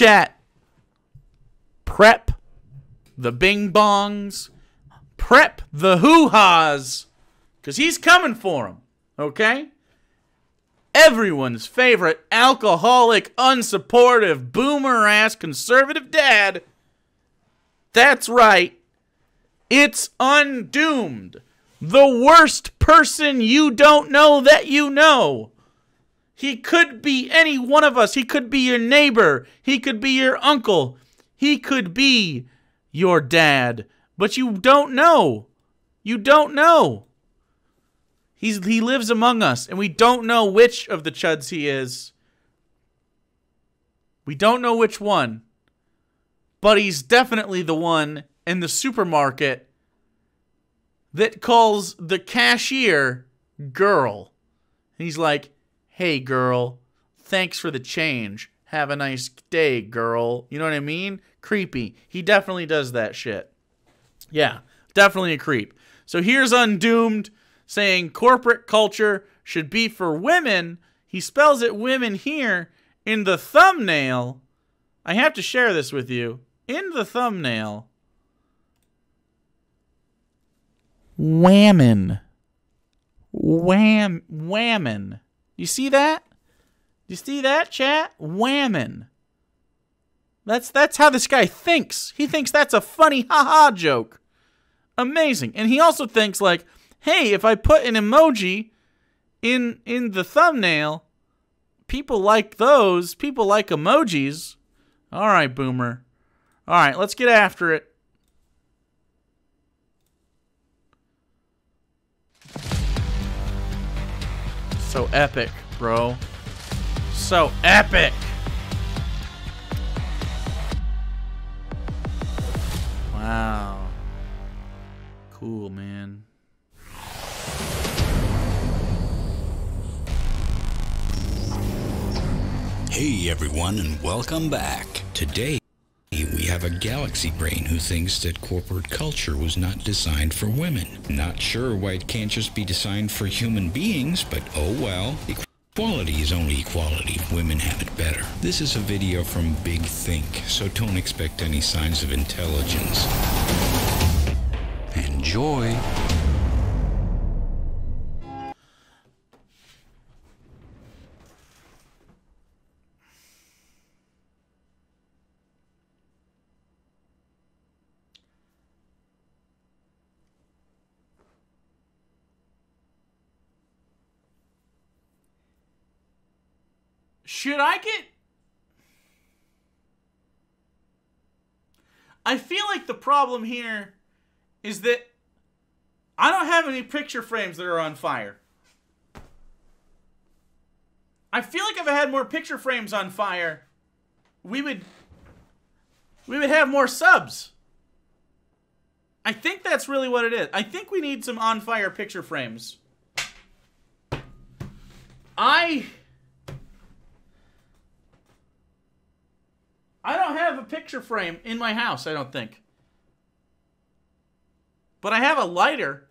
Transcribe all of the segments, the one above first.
Chat, prep the bing bongs, prep the hoo-has, because he's coming for them, okay? Everyone's favorite alcoholic, unsupportive, boomer-ass conservative dad. That's right. It's Undoomed. The worst person you don't know that you know. He could be any one of us. He could be your neighbor. He could be your uncle. He could be your dad. But you don't know. You don't know. He lives among us, and we don't know which of the chuds he is. We don't know which one. But he's definitely the one in the supermarket that calls the cashier girl. And he's like, hey, girl, thanks for the change. Have a nice day, girl. You know what I mean? Creepy. He definitely does that shit. Yeah, definitely a creep. So here's Undoomed, saying corporate culture should be for women. He spells it women here in the thumbnail. I have to share this with you. In the thumbnail. Whammin. Whammin. You see that? You see that, chat? Whammin. That's how this guy thinks. He thinks that's a funny haha joke. Amazing. And he also thinks like, hey, if I put an emoji in the thumbnail, people like those. People like emojis. All right, Boomer. All right, let's get after it. So epic, bro. So epic. Wow. Cool, man. Hey everyone, and welcome back. Today we have a galaxy brain who thinks that corporate culture was not designed for women. Not sure why it can't just be designed for human beings, but oh well. Equality is only equality. Women have it better. This is a video from Big Think, so don't expect any signs of intelligence. Enjoy. Should I get... I feel like the problem here is that I don't have any picture frames that are on fire. I feel like if I had more picture frames on fire, we would have more subs. I think that's really what it is. I think we need some on fire picture frames. I don't have a picture frame in my house, I don't think. But I have a lighter.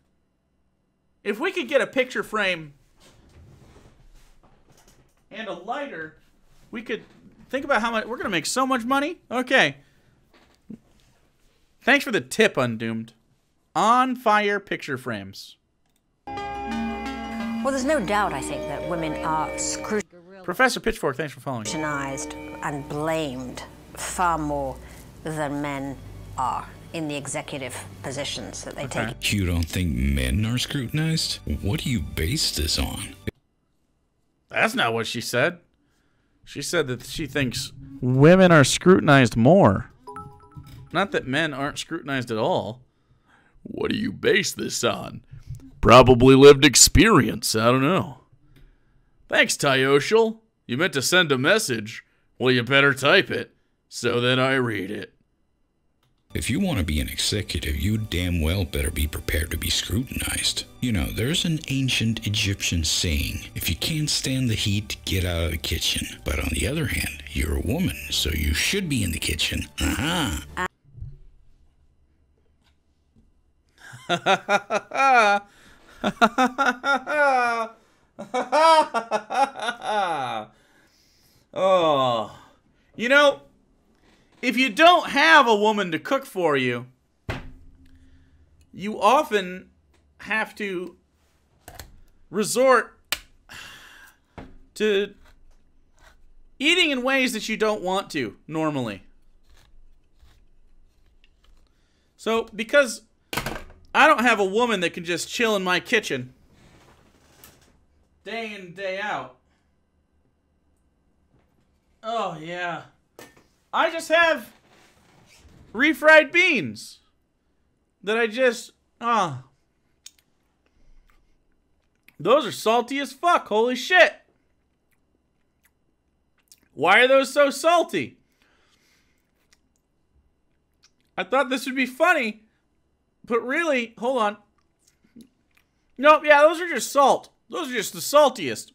If we could get a picture frame and a lighter, we could think about how much... We're going to make so much money. Okay. Thanks for the tip, Undoomed. On fire picture frames. Well, there's no doubt, I think, that women are screwed. Professor Pitchfork, thanks for following. Scrutinized and blamed far more than men are in the executive positions that they take. You don't think men are scrutinized? What do you base this on? That's not what she said. She said that she thinks women are scrutinized more. Not that men aren't scrutinized at all. What do you base this on? Probably lived experience. I don't know. Thanks, Tyoshal. You meant to send a message. Well, you better type it, so that I read it. If you want to be an executive, you damn well better be prepared to be scrutinized. You know, there's an ancient Egyptian saying, if you can't stand the heat, get out of the kitchen. But on the other hand, you're a woman, so you should be in the kitchen. Oh, you know, If you don't have a woman to cook for you, you often have to resort to eating in ways that you don't want to normally. So, because I don't have a woman that can just chill in my kitchen day in, day out. Oh, yeah. I just have refried beans that I just, those are salty as fuck. Holy shit. Why are those so salty? I thought this would be funny, but really, hold on. Nope, yeah, those are just salt. Those are just the saltiest.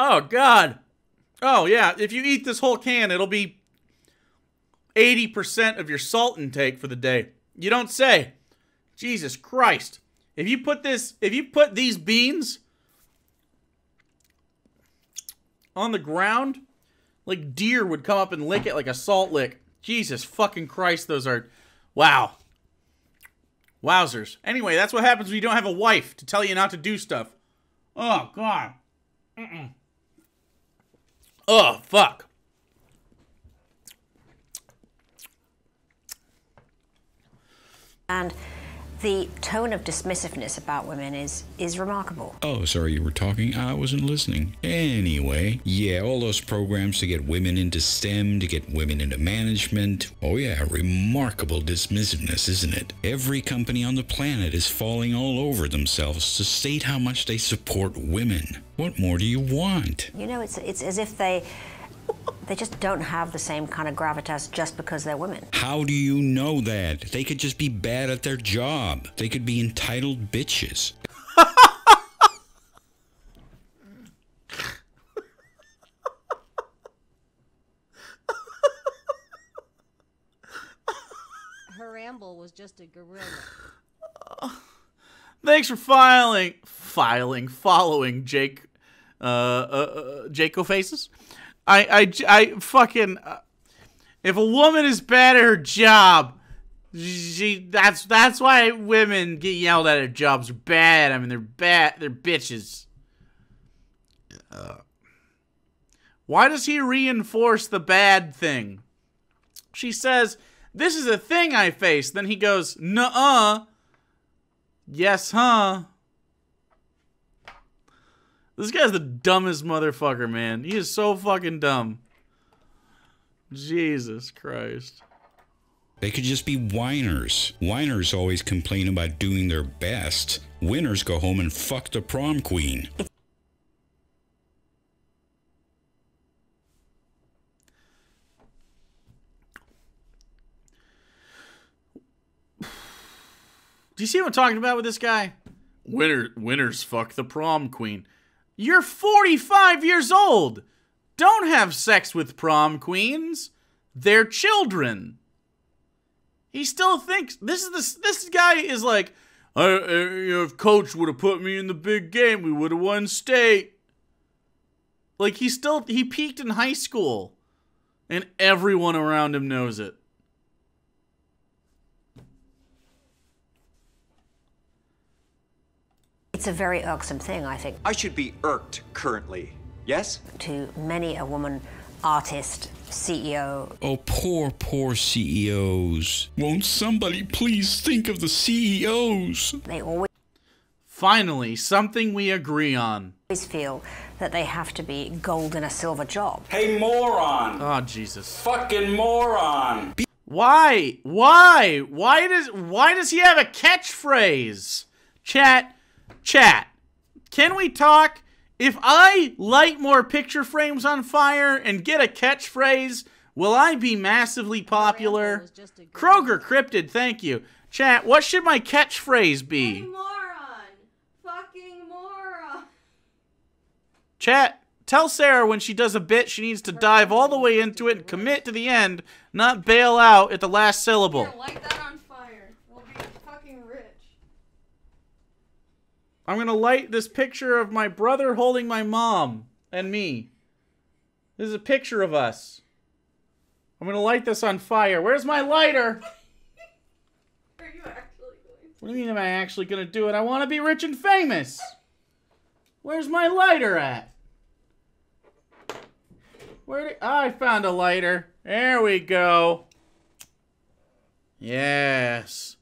Oh, God. Oh, yeah. If you eat this whole can, it'll be 80% of your salt intake for the day. You don't say. Jesus Christ. If you put these beans on the ground, like deer would come up and lick it like a salt lick. Jesus fucking Christ, those are... Wow. Wowzers. Anyway, that's what happens when you don't have a wife to tell you not to do stuff. Oh, God. Mm-mm. Oh, fuck. And the tone of dismissiveness about women is remarkable. Oh, sorry, you were talking? I wasn't listening. Anyway, yeah, all those programs to get women into STEM, to get women into management. Oh, yeah, remarkable dismissiveness, isn't it? Every company on the planet is falling all over themselves to state how much they support women. What more do you want? You know, it's as if they just don't have the same kind of gravitas just because they're women. How do you know that? They could just be bad at their job. They could be entitled bitches. Her ramble was just a gorilla. Thanks for following Jake, Jaco Faces. I fucking, if a woman is bad at her job, that's why women get yelled at their jobs are bad. I mean, they're bad, they're bitches. Why does he reinforce the bad thing? She says, this is a thing I face. Then he goes, nuh-uh. Yes, huh? This guy's the dumbest motherfucker, man. He is so fucking dumb. Jesus Christ. They could just be whiners. Whiners always complain about doing their best. Winners go home and fuck the prom queen. Do you see what I'm talking about with this guy? Winners fuck the prom queen. You're 45 years old. Don't have sex with prom queens. They're children. He still thinks this guy is like, if coach would have put me in the big game, we would have won state. Like he peaked in high school and everyone around him knows it. It's a very irksome thing, I think. I should be irked currently, yes? To many a woman artist, CEO. Oh, poor, poor CEOs. Won't somebody please think of the CEOs? They always... Finally, something we agree on. Always feel that they have to be gold in a silver job. Hey, moron! Oh, Jesus. Fucking moron! Why? Why? Why does he have a catchphrase? Chat, can we talk? If I light more picture frames on fire and get a catchphrase, will I be massively popular? Kroger Cryptid, thank you. Chat, what should my catchphrase be? Hey, moron! Fucking moron! Chat, tell Sarah when she does a bit, she needs to dive all the way into it and commit to the end, not bail out at the last syllable. Light that on fire. We'll be fucking rich. I'm gonna light this picture of my brother holding my mom. and me. This is a picture of us. I'm gonna light this on fire. Where's my lighter? Are you actually going to? What do you mean, am I actually gonna do it? I wanna be rich and famous. Where's my lighter at? Where did... Oh, I found a lighter. There we go. Yes.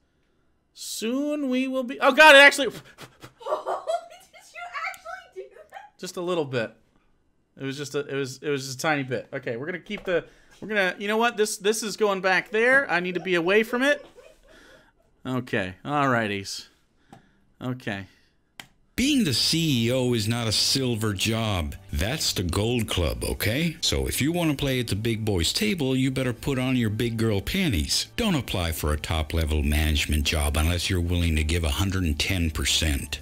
Soon we will be... Oh, God, it actually... Did you actually do that? Just a little bit. It was just a... It was just a tiny bit. Okay, we're gonna keep the... We're gonna... You know what? This is going back there. I need to be away from it. Okay. Alrighties. Okay. Being the CEO is not a silver job. That's the gold club, okay? So if you want to play at the big boy's table, you better put on your big girl panties. Don't apply for a top-level management job unless you're willing to give 110%.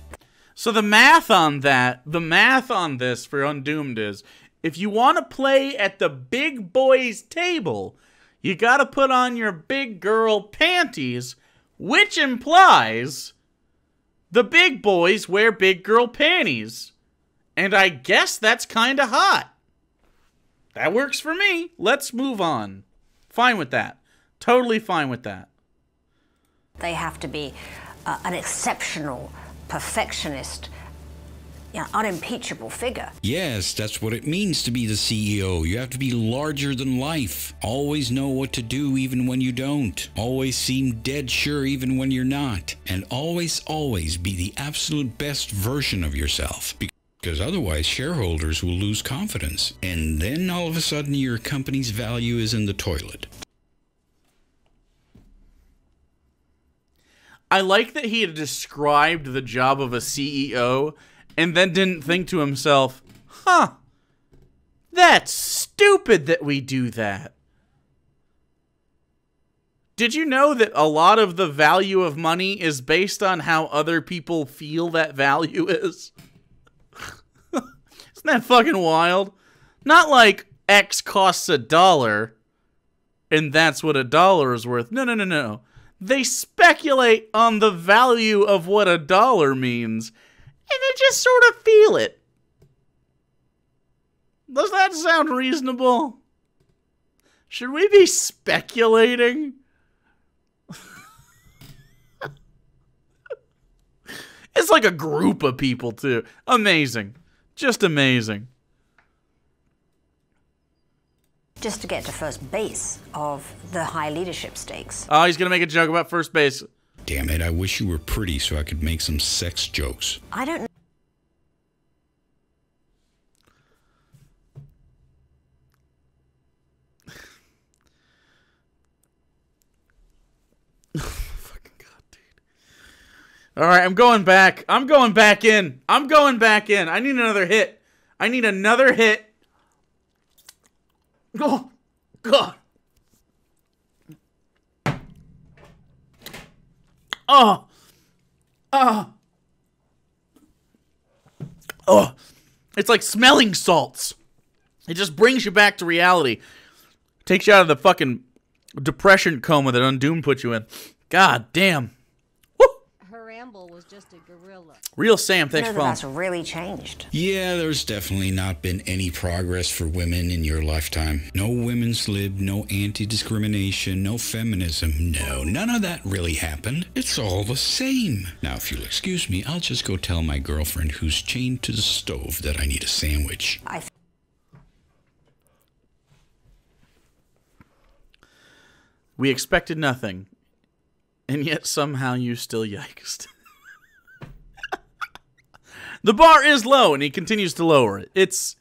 So the math on this for Undoomed is, if you want to play at the big boy's table, you got to put on your big girl panties, which implies... The big boys wear big girl panties. And I guess that's kinda hot. That works for me. Let's move on. Fine with that. Totally fine with that. They have to be an exceptional perfectionist, unimpeachable figure. Yes, that's what it means to be the CEO. You have to be larger than life. Always know what to do even when you don't. Always seem dead sure even when you're not. And always be the absolute best version of yourself. Because otherwise shareholders will lose confidence. And then all of a sudden your company's value is in the toilet. I like that he had described the job of a CEO and then didn't think to himself, huh, that's stupid that we do that. Did you know that a lot of the value of money is based on how other people feel that value is? Isn't that fucking wild? Not like X costs $1 and that's what $1 is worth. No, no, no, no. They speculate on the value of what $1 means. And they just sort of feel it. Does that sound reasonable? Should we be speculating? It's like a group of people, too. Amazing. Just amazing. Just to get to first base of the high leadership stakes. Oh, he's going to make a joke about first base. Damn it, I wish you were pretty so I could make some sex jokes. I don't know. Oh, fucking God, dude. All right, I'm going back. I'm going back in. I'm going back in. I need another hit. I need another hit. Oh, God. Oh, oh, oh, it's like smelling salts. It just brings you back to reality. Takes you out of the fucking depression coma that Undoomed put you in. God damn. Woo. Her ramble was just a gorilla. Real Sam, thanks for calling. That's really changed. Yeah, there's definitely not been any progress for women in your lifetime. No women's lib, no anti-discrimination, no feminism, no, none of that really happened. It's all the same. Now, if you'll excuse me, I'll just go tell my girlfriend who's chained to the stove that I need a sandwich. We expected nothing, and yet somehow you still yiked. The bar is low, and he continues to lower it. It's,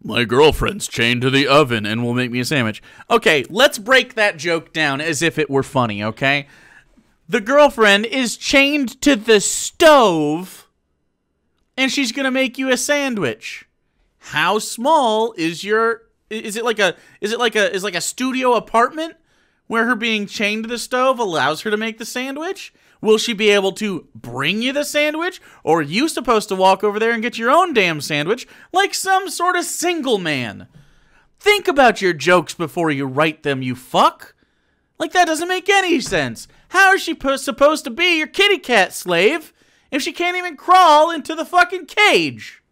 my girlfriend's chained to the oven and will make me a sandwich. Okay, let's break that joke down as if it were funny, okay? The girlfriend is chained to the stove, and she's gonna make you a sandwich. How small is your... Is it like a studio apartment where her being chained to the stove allows her to make the sandwich? Will she be able to bring you the sandwich? Or are you supposed to walk over there and get your own damn sandwich like some sort of single man? Think about your jokes before you write them, you fuck. Like, that doesn't make any sense. How is she supposed to be your kitty cat slave if she can't even crawl into the fucking cage?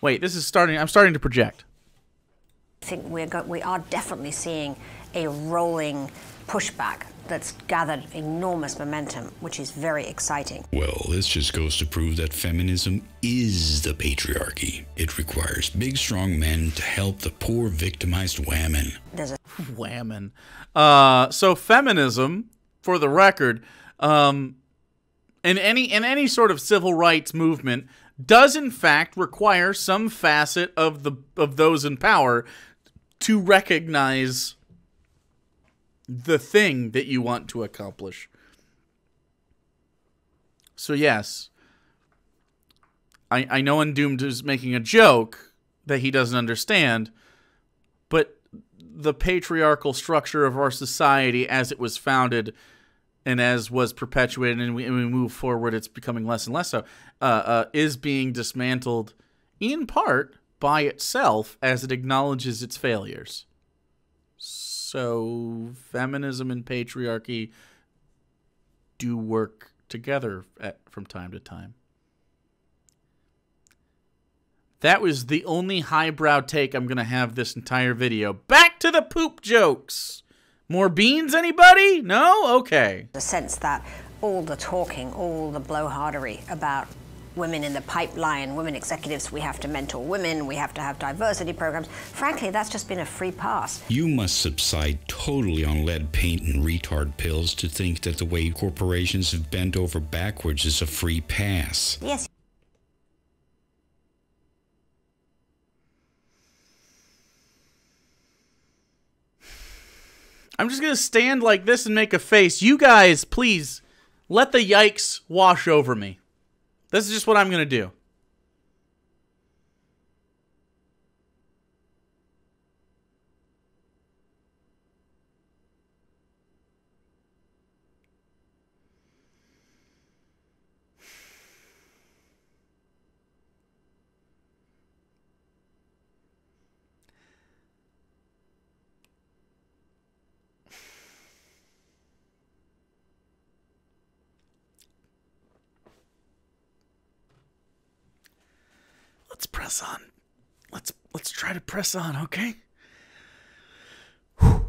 Wait, this is starting. I'm starting to project. I think we are definitely seeing a rolling pushback that's gathered enormous momentum, which is very exciting. Well, this just goes to prove that feminism is the patriarchy. It requires big, strong men to help the poor, victimized women. There's a women. So feminism, for the record, in any sort of civil rights movement, does in fact require some facet of those in power to recognize the thing that you want to accomplish. So yes, I know Undoomed is making a joke that he doesn't understand, but the patriarchal structure of our society as it was founded and as was perpetuated and we move forward, it's becoming less and less so, is being dismantled in part by itself as it acknowledges its failures. So feminism and patriarchy do work together from time to time. That was the only highbrow take I'm going to have this entire video. Back to the poop jokes. More beans, anybody? No? Okay. The sense that all the talking, all the blowhardery about women in the pipeline, women executives, we have to mentor women, we have to have diversity programs. Frankly, that's just been a free pass. You must subside totally on lead paint and retard pills to think that the way corporations have bent over backwards is a free pass. Yes. I'm just going to stand like this and make a face. You guys, please, let the yikes wash over me. This is just what I'm going to do. Let's press on. Let's try to press on, okay? Whew.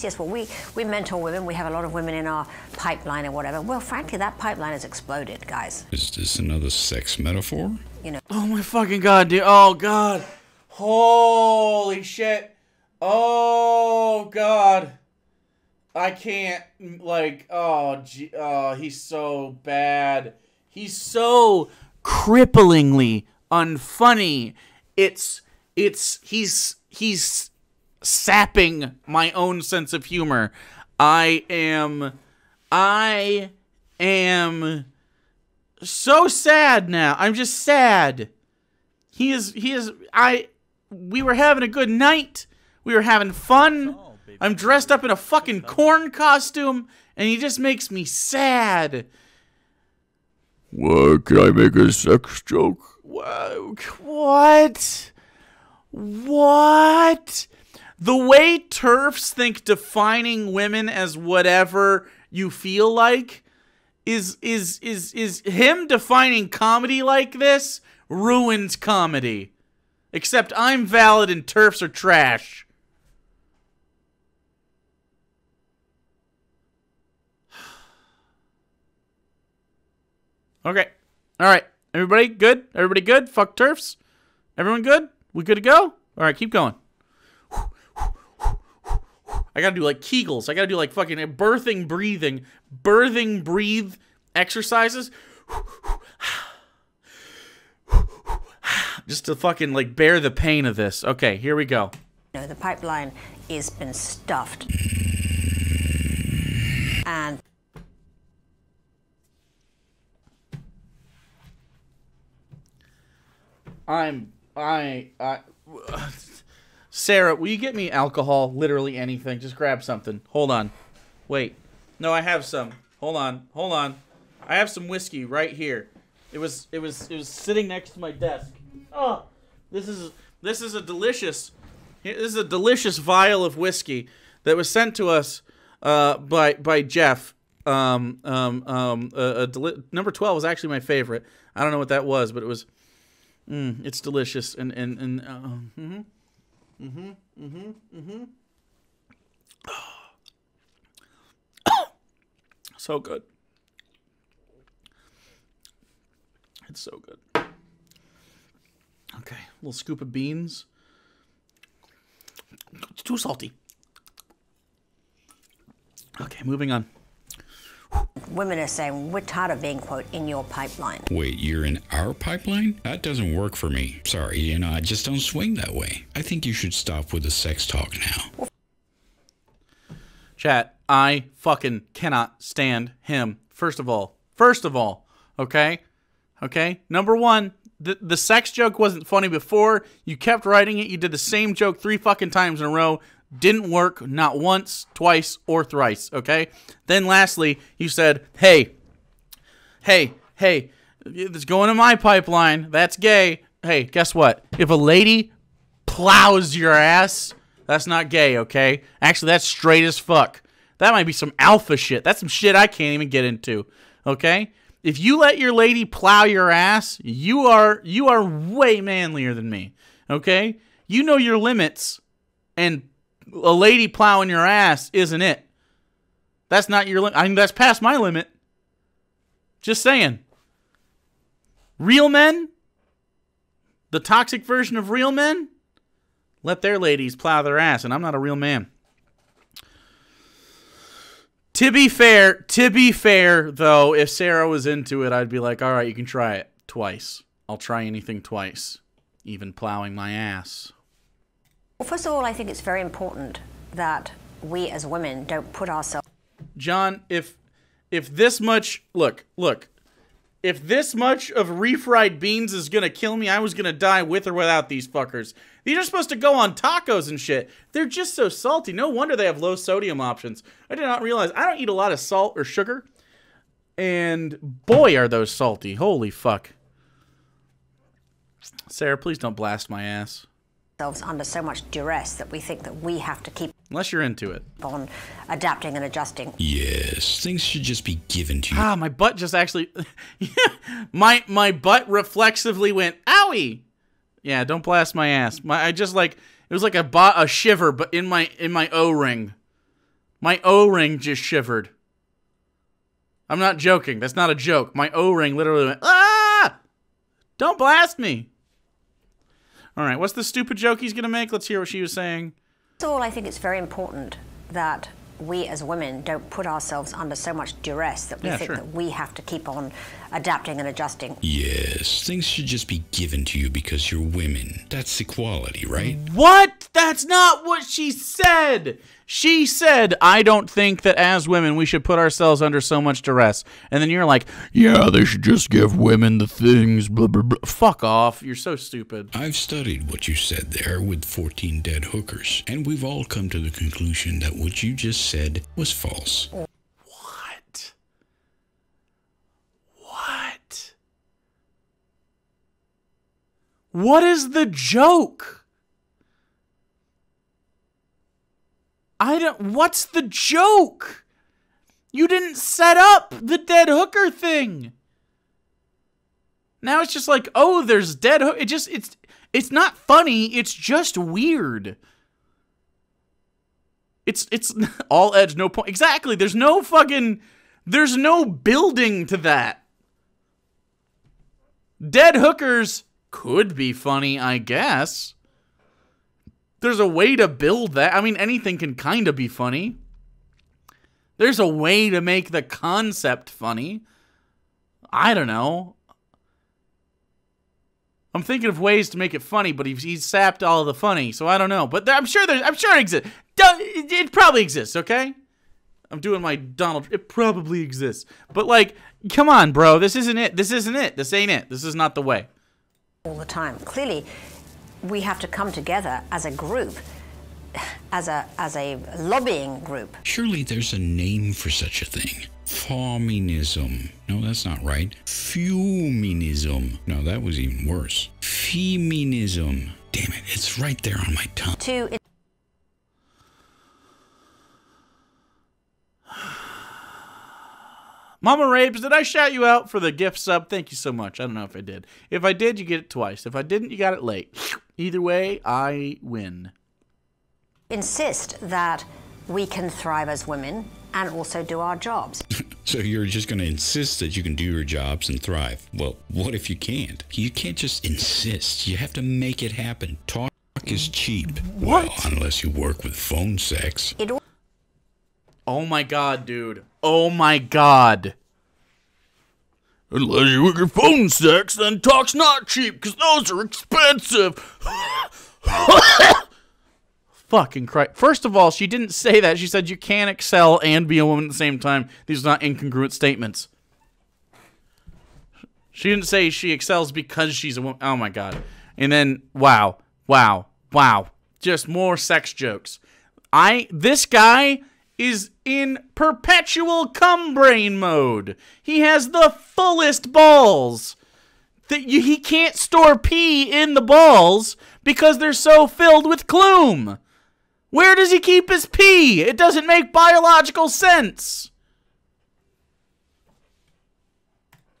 Yes, well, we mentor women. We have a lot of women in our pipeline or whatever. Well, frankly, that pipeline has exploded, guys. Is this another sex metaphor? You know. Oh my fucking god, dude! Oh god! Holy shit! Oh god! I can't. Like, oh, gee, oh, he's so bad. He's so cripplingly unfunny. He's sapping my own sense of humor. I am so sad now. I'm just sad. We were having a good night. We were having fun. I'm dressed up in a fucking corn costume and he just makes me sad. What? Can I make a sex joke? What? What? The way TERFs think defining women as whatever you feel like is him defining comedy like this ruins comedy. Except I'm valid and TERFs are trash. Okay. All right. Everybody good? Everybody good? Fuck TERFs? Everyone good? We good to go? All right. Keep going. I got to do like Kegels. I got to do like fucking birthing, breathing, breathe exercises. Just to fucking like bear the pain of this. Okay. Here we go. No, the pipeline has been stuffed. And Sarah, will you get me alcohol? Literally anything. Just grab something. Hold on. Wait. No, I have some. Hold on. Hold on. I have some whiskey right here. It was sitting next to my desk. Oh, this is a delicious, vial of whiskey that was sent to us, by Jeff. Number 12 was actually my favorite. I don't know what that was, but it was. It's delicious. So good. It's so good. Okay, a little scoop of beans. It's too salty. Okay, moving on. Women are saying, we're tired of being, quote, in your pipeline. Wait, you're in our pipeline? That doesn't work for me. Sorry, you know, I just don't swing that way. I think you should stop with the sex talk now. Chat, I fucking cannot stand him. First of all, okay? Okay? Number one, the sex joke wasn't funny before. You kept writing it. You did the same joke 3 fucking times in a row. Didn't work, not once, twice, or thrice, okay? Then lastly, you said, hey, it's going in my pipeline, that's gay. Hey, guess what? If a lady plows your ass, that's not gay, okay? Actually, that's straight as fuck. That might be some alpha shit. That's some shit I can't even get into, okay? If you let your lady plow your ass, you are way manlier than me, okay? You know your limits, and a lady plowing your ass isn't it. That's not your limit. I mean, that's past my limit. Just saying. Real men, the toxic version of real men, let their ladies plow their ass, and I'm not a real man. To be fair, though, if Sarah was into it, I'd be like, all right, you can try it twice. I'll try anything twice, even plowing my ass. Well, first of all, I think it's very important that we as women don't put ourselves... John, if this much... Look. If this much of refried beans is gonna kill me, I was gonna die with or without these fuckers. These are supposed to go on tacos and shit. They're just so salty. No wonder they have low sodium options. I did not realize... I don't eat a lot of salt or sugar. And boy, are those salty. Holy fuck. Sarah, please don't blast my ass. Under so much duress that we think that we have to keep... Unless you're into it. ...on adapting and adjusting. Yes, things should just be given to you. Ah, my butt just actually... my butt reflexively went, owie! Yeah, don't blast my ass. I just like... It was like a shiver, but in my O-ring. My O-ring just shivered. I'm not joking. That's not a joke. My O-ring literally went, ah! Don't blast me! All right, what's the stupid joke he's going to make? Let's hear what she was saying. First of all, I think it's very important that we as women don't put ourselves under so much duress that we think that we have to keep on adapting and adjusting. Yes, things should just be given to you because you're women. That's equality, right? What? That's not what she said. She said, I don't think that as women we should put ourselves under so much duress. And then you're like, yeah, they should just give women the things, blah, blah, blah. Fuck off. You're so stupid. I've studied what you said there with 14 dead hookers, and we've all come to the conclusion that what you just said was false. What? What is the joke? What's the joke? You didn't set up the dead hooker thing. Now it's just like, oh, there's dead hook. It's not funny. It's just weird. It's all edge, no point. Exactly. There's no building to that. Dead hookers could be funny, I guess. There's a way to build that. I mean, anything can kind of be funny. There's a way to make the concept funny. I don't know. I'm thinking of ways to make it funny, but he's sapped all of the funny, so I don't know. But I'm sure it exists. It probably exists, okay? I'm doing my Donald. It probably exists. But like, come on, bro. This isn't it. This isn't it. This ain't it. This is not the way. All the time. Clearly, we have to come together as a group, as a lobbying group. Surely there's a name for such a thing. Feminism. No, that's not right. Feminism. No, that was even worse. Feminism. Damn it, it's right there on my tongue. Mama Rapes, did I shout you out for the gift sub? Thank you so much. I don't know if I did. If I did, you get it twice. If I didn't, you got it late. Either way, I win. Insist that we can thrive as women and also do our jobs. So you're just going to insist that you can do your jobs and thrive. Well, what if you can't? You can't just insist. You have to make it happen. Talk is cheap. What? Well, unless you work with phone sex. Oh my god, dude. Oh my god. Unless you work with phone sex, then talk's not cheap, because those are expensive. Fucking Christ. First of all, she didn't say that. She said you can excel and be a woman at the same time. These are not incongruent statements. She didn't say she excels because she's a woman. Oh my god. And then, wow. Wow. Wow. Just more sex jokes. This guy is in perpetual cum brain mode. He has the fullest balls. He can't store pee in the balls because they're so filled with gloom. Where does he keep his pee? It doesn't make biological sense.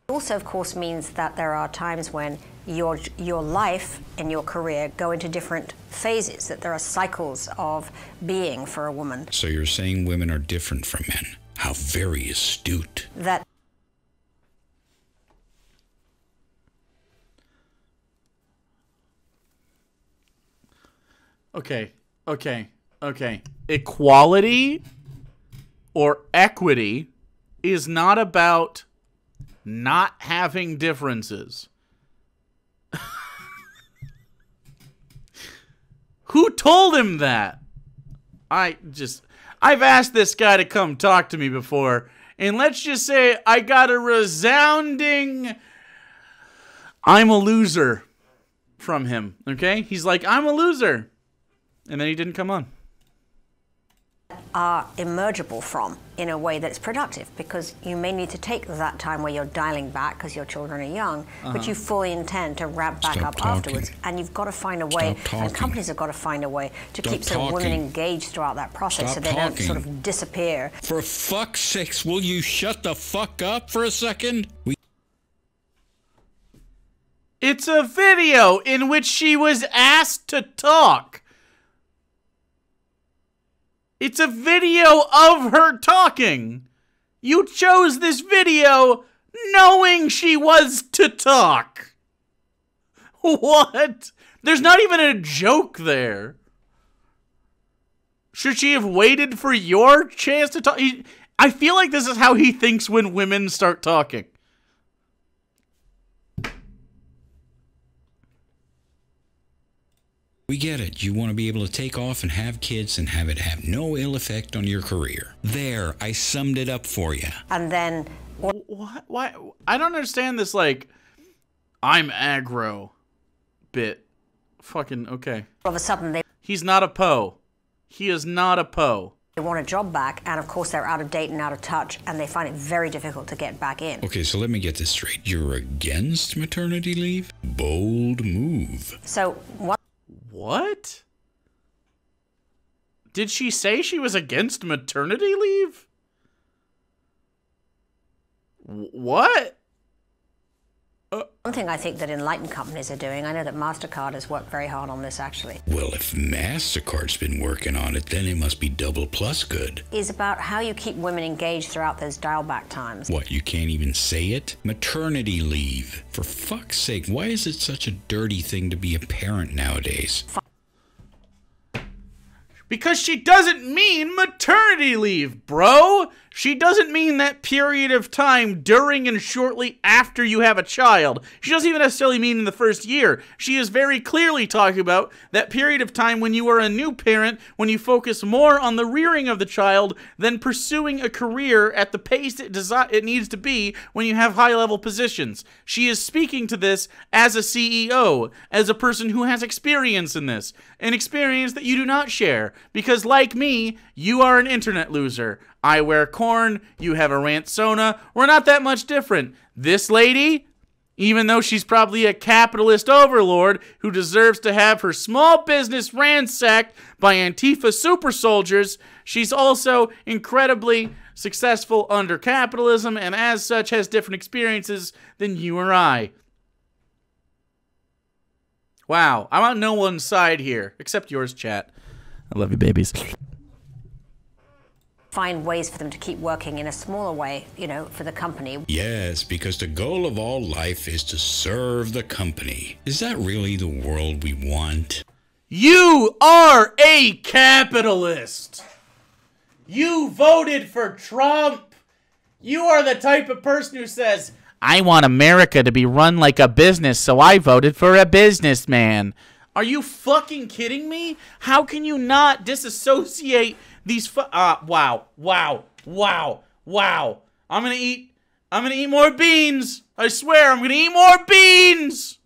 It also, of course, means that there are times when your life and your career go into different phases, that there are cycles of being for a woman. So you're saying women are different from men. How very astute. That okay. Equality or equity is not about not having differences. Who told him that? I've asked this guy to come talk to me before, and let's just say I got a resounding I'm a loser from him, okay? He's like, I'm a loser. And then he didn't come on. Are emergible from in a way that's productive, because you may need to take that time where you're dialing back because your children are young, but you fully intend to ramp back up afterwards. And you've got to find a way, and companies have got to find a way to keep women engaged throughout that process so they don't sort of disappear. For fuck's sakes, will you shut the fuck up for a second? It's a video in which she was asked to talk. It's a video of her talking. You chose this video knowing she was to talk. What? There's not even a joke there. Should she have waited for your chance to talk? I feel like this is how he thinks when women start talking. We get it. You want to be able to take off and have kids and have it have no ill effect on your career. There, I summed it up for you. And then... What? Why? I don't understand this, like, I'm aggro bit. Fucking, okay. All of a sudden they... He's not a Poe. He is not a Poe. They want a job back, and of course they're out of date and out of touch, and they find it very difficult to get back in. Okay, so let me get this straight. You're against maternity leave? Bold move. So, what... What? Did she say she was against maternity leave? What? One thing I think that enlightened companies are doing, I know that MasterCard has worked very hard on this actually. Well, if MasterCard's been working on it, then it must be double plus good. Is about how you keep women engaged throughout those dial back times. What, you can't even say it? Maternity leave. For fuck's sake, why is it such a dirty thing to be a parent nowadays? Because she doesn't mean maternity leave, bro! She doesn't mean that period of time during and shortly after you have a child. She doesn't even necessarily mean in the first year. She is very clearly talking about that period of time when you are a new parent, when you focus more on the rearing of the child than pursuing a career at the pace it needs to be when you have high-level positions. She is speaking to this as a CEO, as a person who has experience in this, an experience that you do not share. Because like me, you are an internet loser. I wear corn, you have a Ransona. We're not that much different. This lady, even though she's probably a capitalist overlord who deserves to have her small business ransacked by Antifa super soldiers, she's also incredibly successful under capitalism, and as such has different experiences than you or I. Wow, I'm on no one's side here, except yours, chat. I love you, babies. Find ways for them to keep working in a smaller way, you know, for the company. Yes, because the goal of all life is to serve the company. Is that really the world we want? You are a capitalist. You voted for Trump. You are the type of person who says, I want America to be run like a business, so I voted for a businessman. Are you fucking kidding me? How can you not disassociate these wow. I'm gonna eat more beans. I swear, I'm gonna eat more beans.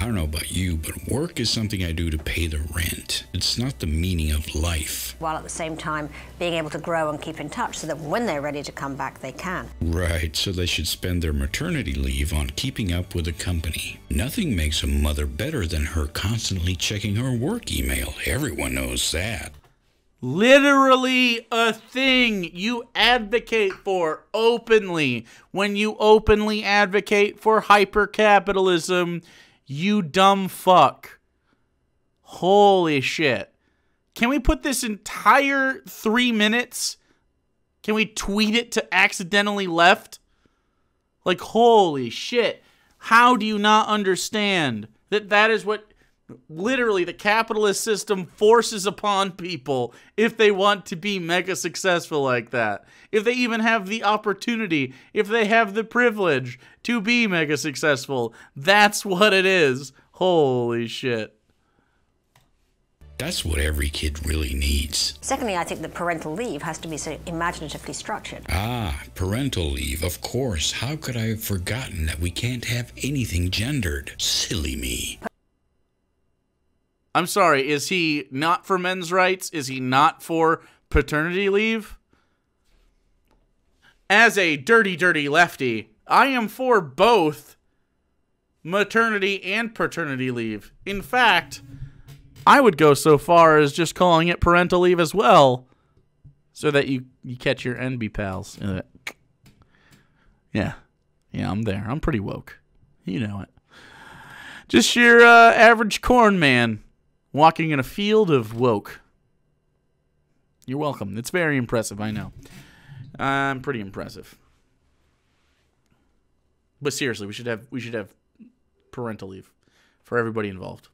I don't know about you, but work is something I do to pay the rent. It's not the meaning of life. While at the same time being able to grow and keep in touch so that when they're ready to come back, they can. Right, so they should spend their maternity leave on keeping up with the company. Nothing makes a mother better than her constantly checking her work email. Everyone knows that. Literally a thing you advocate for openly. When you openly advocate for hyper-capitalism, you dumb fuck. Holy shit. Can we put this entire 3 minutes? Can we tweet it to accidentally left? Like, holy shit. How do you not understand that that is what literally the capitalist system forces upon people if they want to be mega successful like that? If they even have the opportunity, if they have the privilege to be mega successful, that's what it is. Holy shit. That's what every kid really needs. Secondly, I think that parental leave has to be so imaginatively structured. Ah, parental leave, of course. How could I have forgotten that we can't have anything gendered? Silly me. I'm sorry, is he not for men's rights? Is he not for paternity leave? As a dirty, dirty lefty, I am for both maternity and paternity leave. In fact, I would go so far as just calling it parental leave as well, so that you catch your envy pals. Yeah, I'm there. I'm pretty woke. You know it. Just your average corn man. Walking in a field of woke. You're welcome. It's very impressive, I know. I'm pretty impressive. But seriously, we should have parental leave for everybody involved.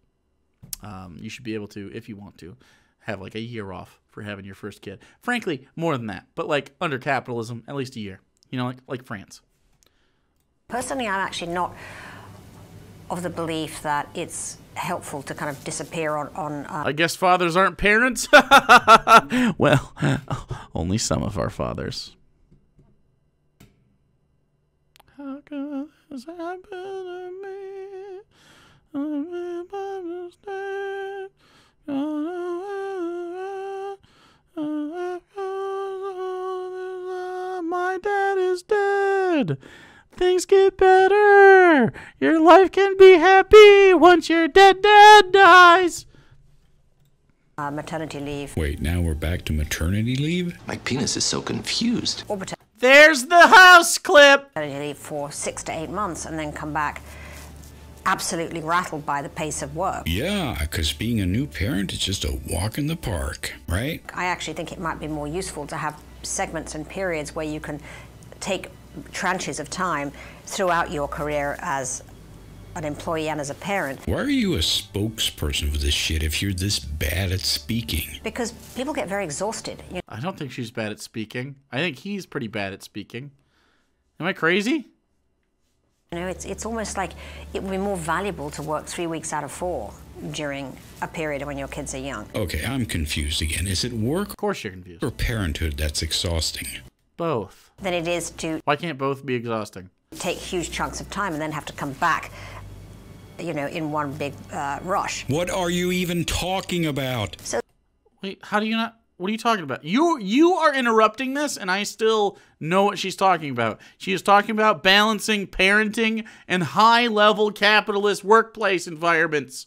You should be able to, if you want to, have like a year off for having your first kid. Frankly, more than that. But like under capitalism, at least a year. You know, like France. Personally, I'm actually not of the belief that it's helpful to kind of disappear on I guess fathers aren't parents? Well, only some of our fathers. How could this happen to me? My dad is dead. Things get better. Your life can be happy once your dead dad dies. Maternity leave. Wait, now we're back to maternity leave? My penis is so confused. There's the house clip. Maternity leave for 6 to 8 months and then come back absolutely rattled by the pace of work. Yeah, because being a new parent is just a walk in the park, right? I actually think it might be more useful to have segments and periods where you can take tranches of time throughout your career as an employee and as a parent. Why are you a spokesperson for this shit if you're this bad at speaking? Because people get very exhausted. You know? I don't think she's bad at speaking. I think he's pretty bad at speaking. Am I crazy? You know, it's almost like it would be more valuable to work 3 weeks out of 4 during a period when your kids are young. Okay, I'm confused again. Is it work? Of course you're confused. Or parenthood that's exhausting? Both. Than it is to... Why can't both be exhausting? Take huge chunks of time and then have to come back, you know, in one big rush. What are you even talking about? So... Wait, how do you not... What are you talking about? You are interrupting this and I still know what she's talking about. She is talking about balancing parenting and high-level capitalist workplace environments.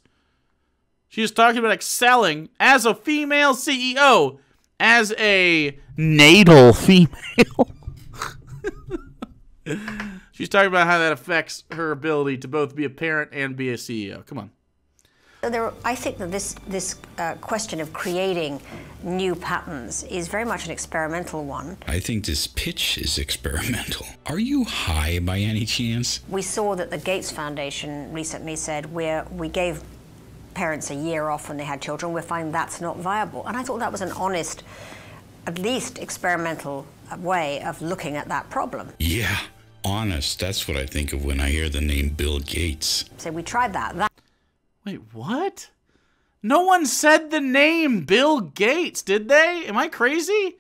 She is talking about excelling as a female CEO as a natal female. She's talking about how that affects her ability to both be a parent and be a CEO. Come on. I think that this question of creating new patterns is very much an experimental one. I think this pitch is experimental. Are you high by any chance? We saw that the Gates Foundation recently said we gave parents a year off when they had children. We're finding that's not viable. And I thought that was an honest, at least experimental way of looking at that problem. Yeah, honest. That's what I think of when I hear the name Bill Gates. So we tried that. Wait, what? No one said the name Bill Gates, did they? Am I crazy?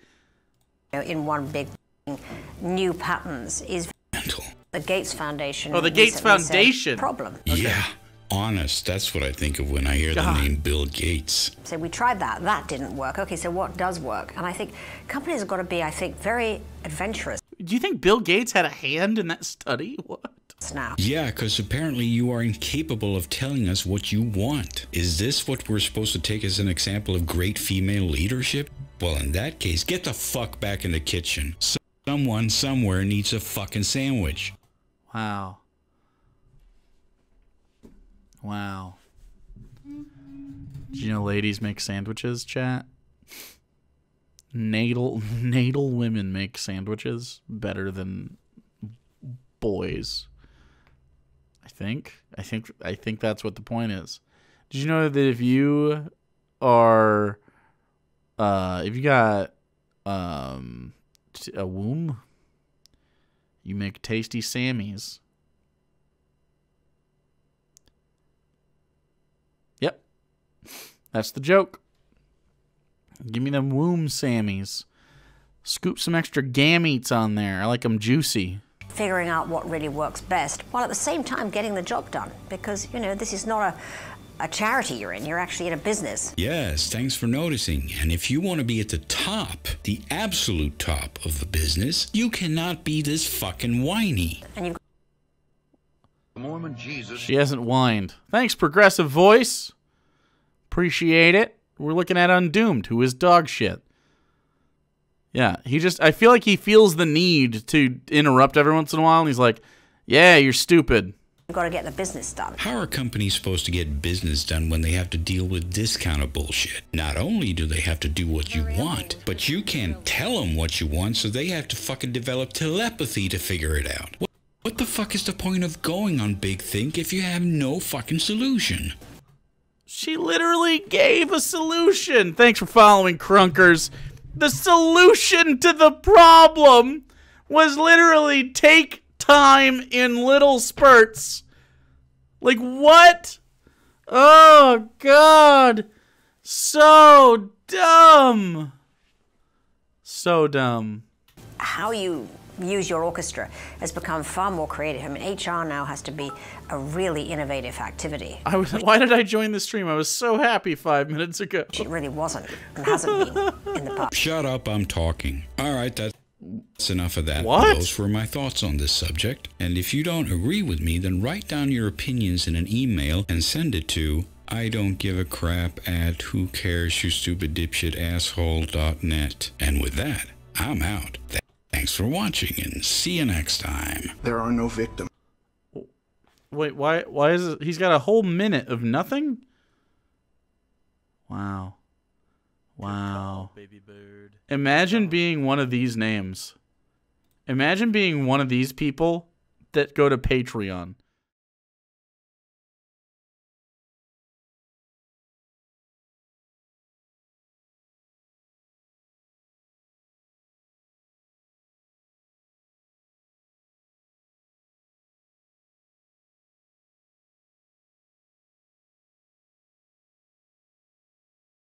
In one big thing, new patterns is mental. The Gates Foundation. Oh, the Gates Foundation. Problem. Okay. Yeah, honest. That's what I think of when I hear the name Bill Gates. So we tried that. That didn't work. Okay, so what does work? And I think companies have got to be, I think, very adventurous. Do you think Bill Gates had a hand in that study? What? Now. Yeah, because apparently you are incapable of telling us what you want. Is this what we're supposed to take as an example of great female leadership? Well, in that case, get the fuck back in the kitchen. Someone somewhere needs a fucking sandwich. Wow. Wow. Did you know ladies make sandwiches, chat? Natal women make sandwiches better than boys. I think that's what the point is. Did you know that if you are, if you got a womb, you make tasty Sammies? Yep, that's the joke. Give me them womb Sammies. Scoop some extra gametes on there. I like them juicy. Figuring out what really works best, while at the same time getting the job done. Because, you know, this is not a charity you're in. You're actually in a business. Yes, thanks for noticing. And if you want to be at the top, the absolute top of the business, you cannot be this fucking whiny. And you've Mormon Jesus. She hasn't whined. Thanks, Progressive Voice. Appreciate it. We're looking at Undoomed, who is dog shit. Yeah, he just, I feel like he feels the need to interrupt every once in a while, and he's like, yeah, you're stupid. You've got to get the business done. How are companies supposed to get business done when they have to deal with this kind of bullshit? Not only do they have to do what you want, but you can't tell them what you want, so they have to fucking develop telepathy to figure it out. What the fuck is the point of going on Big Think if you have no fucking solution? She literally gave a solution. Thanks for following, Crunkers. The solution to the problem was literally take time in little spurts. Like, what? Oh, God. So dumb. So dumb. How you use your orchestra has become far more creative. I mean, HR now has to be a really innovative activity. Why did I join the stream? I was so happy 5 minutes ago. It really wasn't and hasn't been in the past. Shut up, I'm talking. All right, that's enough of that. What? Those were my thoughts on this subject. And if you don't agree with me, then write down your opinions in an email and send it to I don't give a crap at who cares you stupid dipshit asshole.net. And with that, I'm out. Thanks for watching and see you next time. There are no victims. Wait, why is it? He's got a whole minute of nothing? Wow. Wow. Baby bird. Imagine being one of these names. Imagine being one of these people that go to Patreon.